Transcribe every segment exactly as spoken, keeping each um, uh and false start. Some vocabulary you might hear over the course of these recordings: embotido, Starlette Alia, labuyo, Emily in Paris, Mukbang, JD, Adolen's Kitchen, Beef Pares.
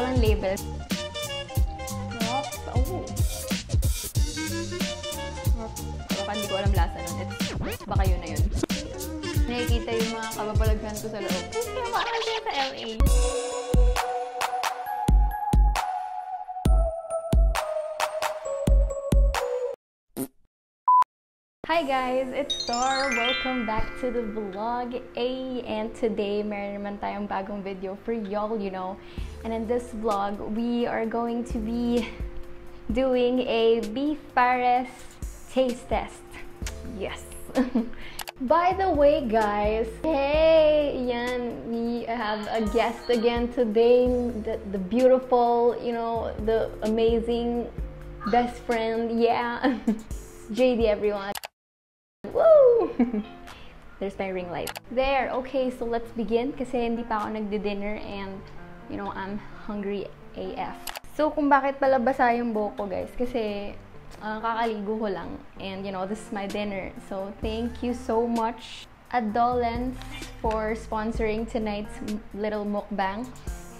woolen label. Sarap. Oh. Baka hindi ko alam lasa nun. It's baka yun na yun. Nakikita yung mga kababalagan ko sa loob. Kaya maaral siya sa L A. Hi guys, it's Star. Welcome back to the vlog. Ay, and today, meron naman tayong bagong video for y'all, you know. And in this vlog, we are going to be doing a beef Paris taste test. Yes. By the way, guys, hey, yan, we have a guest again today. The, the beautiful, you know, the amazing best friend. Yeah, J D, everyone. Woo! There's my ring light. There! Okay, so let's begin kasi hindi pa ako nagdi-dinner and you know, I'm hungry A F. So, kung bakit pala basa yung buhok ko, guys, kasi uh, kakaligo ko lang and you know, this is my dinner. So, thank you so much Adolen's for sponsoring tonight's little mukbang.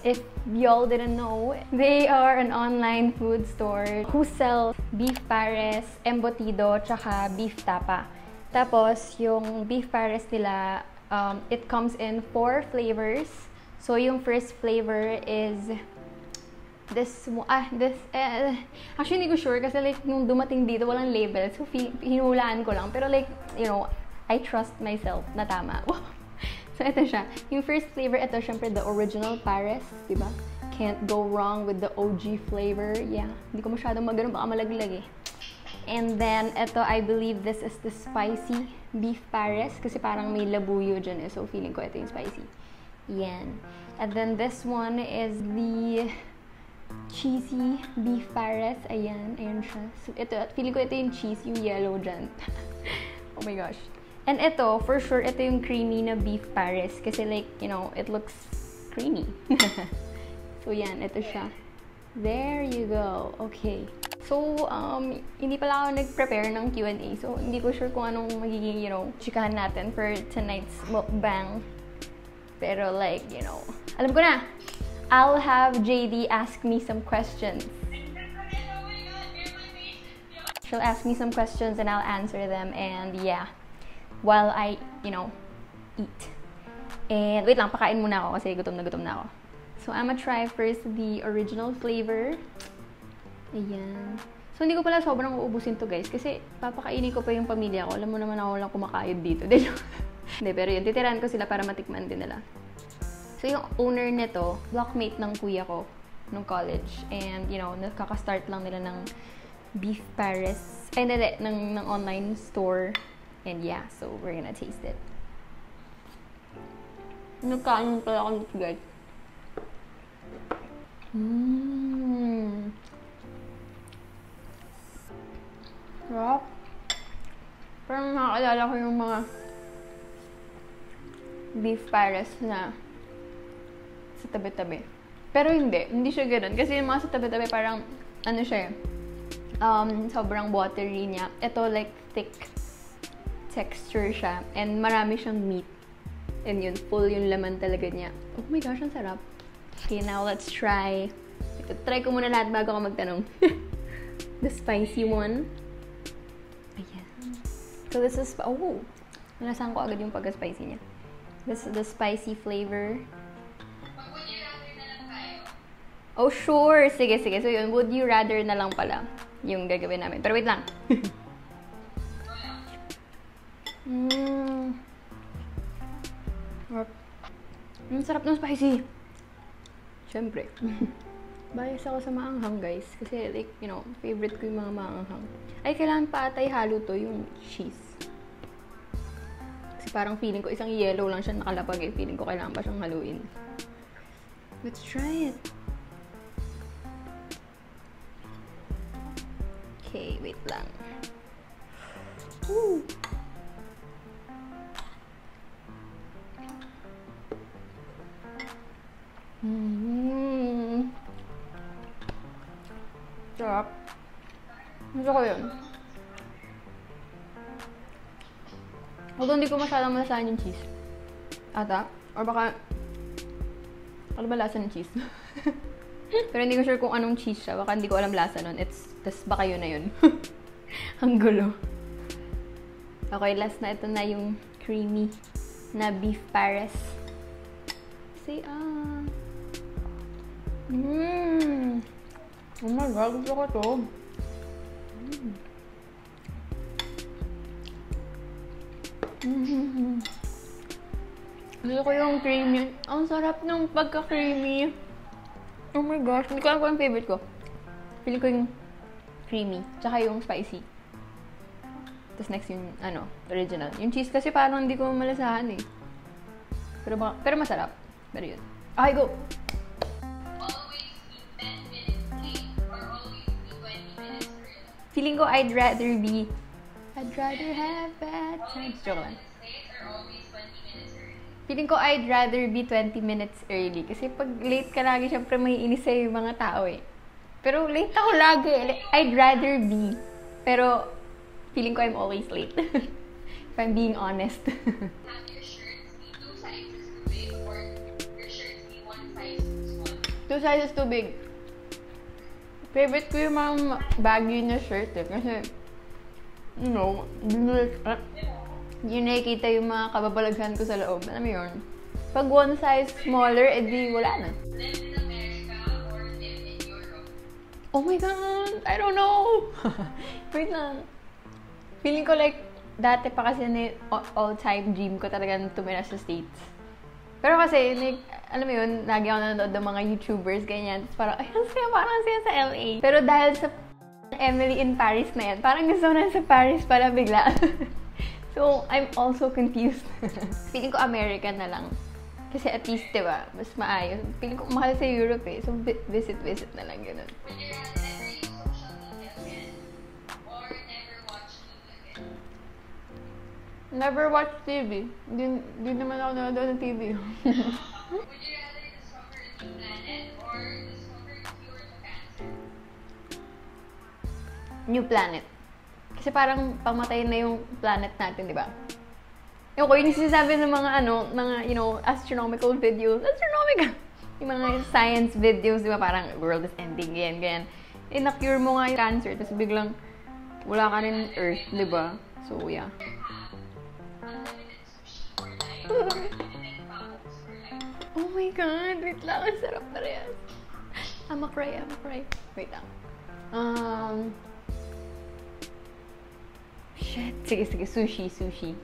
If y'all didn't know, they are an online food store who sells beef Paris, embotido, tsaka beef tapa. Tapos, yung beef Paris nila, um, it comes in four flavors. So, yung first flavor is this, ah, this, eh, actually, hindi ko sure kasi like, nung dumating dito, walang label. So, hinulaan ko lang. Pero like, you know, I trust myself na tama. So, ito siya. Yung first flavor, ito syempre the original Paris, diba? Can't go wrong with the O G flavor. Yeah, hindi ko masyadong magano, baka malaglag eh. And then, ito, I believe this is the spicy beef Paris. Kasi parang may labuyo dyan eh. So, feeling ko ito yung spicy. Yan. And then, this one is the cheesy beef Paris. Ayan. Ayan siya. So, ito. At feeling ko ito yung cheese, yung yellow dyan. Oh my gosh. And ito, for sure, ito yung creamy na beef Paris. Kasi like, you know, it looks creamy. So, yan. Ito siya. There you go. Okay. So, um, hindi pala ako nag-prepare ng Q and A. So, hindi ko sure kung anong magiging, you know, chikahan natin for tonight's mukbang. Pero like, you know, alam ko na! I'll have J D ask me some questions. She'll ask me some questions and I'll answer them. And yeah, while I, you know, eat. And wait lang, pakain muna ako kasi gutom na gutom na ako. So, I'ma try first the original flavor. Ayan. So, hindi ko pala sobrang uubusin to, guys. Kasi, papakainin ko pa yung pamilya ko. Alam mo naman ako lang kumakayod dito. Hindi, pero yun. Titirahan ko sila para matikman din nila. So, yung owner nito, blockmate ng kuya ko nung college. And, you know, nakaka-start lang nila ng beef Paris. Ay, nade, ng, ng online store. And yeah, so we're gonna taste it. Nakain pala ako nito, guys. Mmm. Sarap. Parang nakakilala ko yung mga beef Paris na sa tabi-tabi. Pero hindi. Hindi siya ganun. Kasi yung mga sa tabi-tabi parang, ano siya, um, sobrang watery niya. Ito like thick texture siya. And marami siyang meat. And yun, full yung laman talaga niya. Oh my gosh, ang sarap. Okay, now let's try. Ito, try ko muna lahat bago ako magtanong. The spicy one. So this is, oh, nalasahan ko agad yung pagka-spicy niya. This is the spicy flavor. Would you rather na lang tayo? Oh, sure! Sige, sige. So yun, would you rather na lang pala yung gagawin namin. Pero wait lang. Mmm. Ang sarap ng spicy. Siyempre. Bias ako sa maanghang, guys. Kasi, like, you know, favorite ko yung mga maanghang. Ay, kailangan pa atay halo to yung cheese. Kasi parang feeling ko, isang yellow lang siya nakalapag eh. Feeling ko kailangan pa siyang haluin. Let's try it. Okay, wait lang. Woo! Mmm! Sarap. Gusto ko yun. Although hindi ko masyadong malasahan yung cheese. Ata. Or baka, alam ba lasa ng cheese? Pero hindi ko sure kung anong cheese siya. Baka hindi ko alam lasa nun. It's, tas baka yun na yun. Ang gulo. Okay, last na. Ito na yung creamy na beef Paris. Say ah. Mmm. Oh my God, gusto ko to. Mm. Mm-hmm. Gusto ko yung creamy. Ang sarap nung pagka-creamy. Oh my gosh, hindi ko alam kung yung favorite ko. Feeling ko yung creamy, tsaka yung spicy. Tapos next yung, ano, original. Yung cheese kasi parang hindi ko malasahan eh. Pero, baka, pero masarap. Pero yun. Okay, go! Feeling ko I'd rather be... I'd rather have bad times. Joke lang. Feeling ko I'd rather be twenty minutes early. Kasi pag late ka lagi, syempre may inis sa'yo yung mga tao eh. Pero late ako lagi. I'd rather be. Pero feeling ko I'm always late. If I'm being honest. Have your shirts be two sizes too big or your shirts be one size too small? Two sizes too big. Favorite ko yung mga baggy na shirt eh. Kasi, you know, yun nakikita yung mga kababalaghan ko sa loob. Alam mo yun? Pag one size smaller, edi wala na. Live in America or live in Europe? Oh my God! I don't know! Wait lang. Feeling ko like, dati pa kasi na all-time dream ko talaga na tumira sa States. Pero kasi, like, alam mo yun, lagi ako nanonood ng mga YouTubers, ganyan. Tapos parang, ayun siya, parang siya sa L A. Pero dahil sa Emily in Paris na yan, parang gusto ko na sa Paris pala bigla. So, I'm also confused. Feeling ko American na lang. Kasi at least, di ba, mas maayos. Feeling ko mahal sa Europe eh. So, visit-visit na lang, gano'n. Would you rather never use social media again? Or never watch T V again? Never watch T V. Hindi naman ako nanonood ng T V. Would you rather discover a new planet? Or discover a cure to cancer? New planet. Kasi parang pamatay na yung planet natin, di ba? Yung ko, yung sinasabi ng mga ano, mga, you know, astronomical videos. Astronomical! Yung mga science videos, di ba? Parang, world is ending, ganyan, ganyan. Eh, na-cure mo nga yung cancer, tapos biglang wala ka rin Earth, di ba? So, yeah. Oh my God! Wait lang, ang sarap na rin. I'ma cry, I'ma cry. Wait lang. Um... Shit. Sige, sige. Sushi, sushi.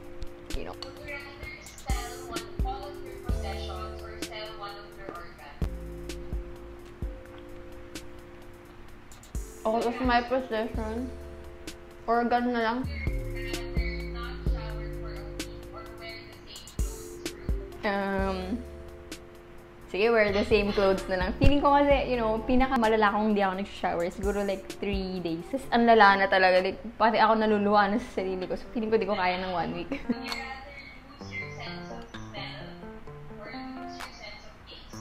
You know. Would you rather sell one, all of your possessions or sell one of your organs? All of my possessions? Organ na lang? Would you rather not shower for a week or wear the same clothes for a week? Um, sige, wear the same clothes na lang. Feeling ko kasi, you know, pinakamalala kong hindi ako nagshower. Siguro like three days. Tapos ang lala na talaga. Like, pati ako naluluha na sa sarili ko. So feeling ko di ko kaya ng one week. Would you rather lose your sense of smell or lose your sense of taste?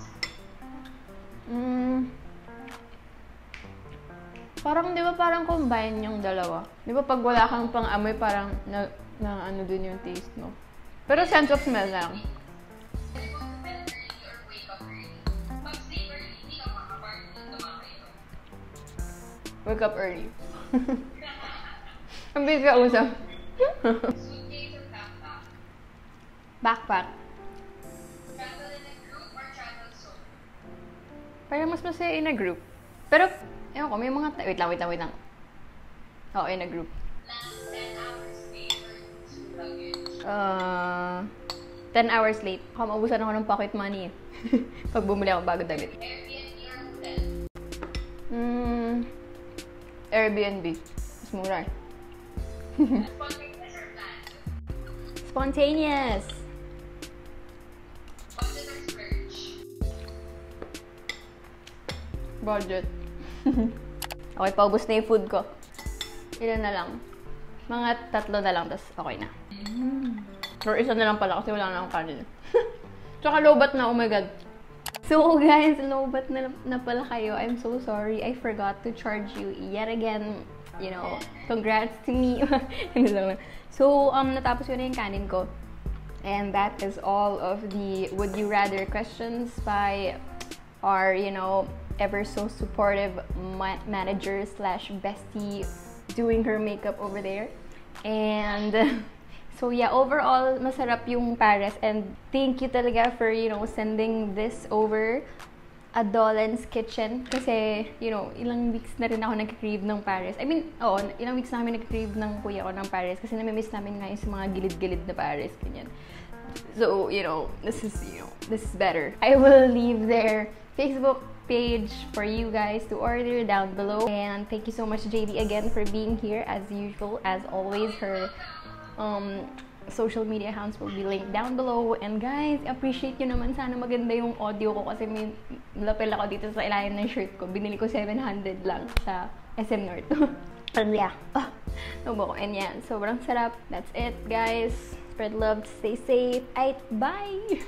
Mm. Parang, di ba parang combine yung dalawa? Di ba pag wala kang pang-amoy, parang na, na ano dun yung taste mo? Pero sense of smell na lang. Wake up early. Ang big ka usap. Suitcase or backpack? Backpack. Travel in a group or travel solo? Parang mas masaya in a group. Pero, ayun ko, may mga... Wait lang, wait lang, wait lang. Oo, in a group. Last ten hours late or two luggage? Uh, ten hours late. Baka maubusan ako ng pocket money eh. Pag bumili ako bago damit. Airbnb or hotel? Hmm... Airbnb. Mas mura. Spontaneous or planned? Spontaneous. Budget or splurge? Budget. Okay, paubos na yung food ko. Ilan na lang? Mga tatlo na lang, tas okay na. Mm. Or isa na lang pala kasi wala na akong kanin. Tsaka lobat na, oh my God. So guys, lobat na, na pala kayo. I'm so sorry. I forgot to charge you yet again. You know, congrats to me. So, um, natapos yun na yung kanin ko. And that is all of the Would You Rather questions by our, you know, ever so supportive ma manager slash bestie doing her makeup over there. And so yeah, overall masarap yung Paris, and thank you talaga for, you know, sending this over, Adolen's Kitchen, kasi, you know, ilang weeks na rin ako nag-crave ng Paris. I mean, oo, ilang weeks na kami nag-crave ng kuya ko ng Paris kasi nami-miss namin ngayon sa mga gilid-gilid na Paris, ganyan. So, you know, this is, you know, this is better. I will leave their Facebook page for you guys to order down below. And thank you so much, J D, again for being here as usual. As always, her um social media accounts will be linked down below. And guys, appreciate nyo naman. Sana maganda yung audio ko kasi may lapel ako dito sa ilalim ng shirt ko. Binili ko seven hundred lang sa S M North. And yeah. Oh, nabuo ko. And yeah, sobrang sarap. That's it, guys. Spread love. Stay safe. Aight. Bye!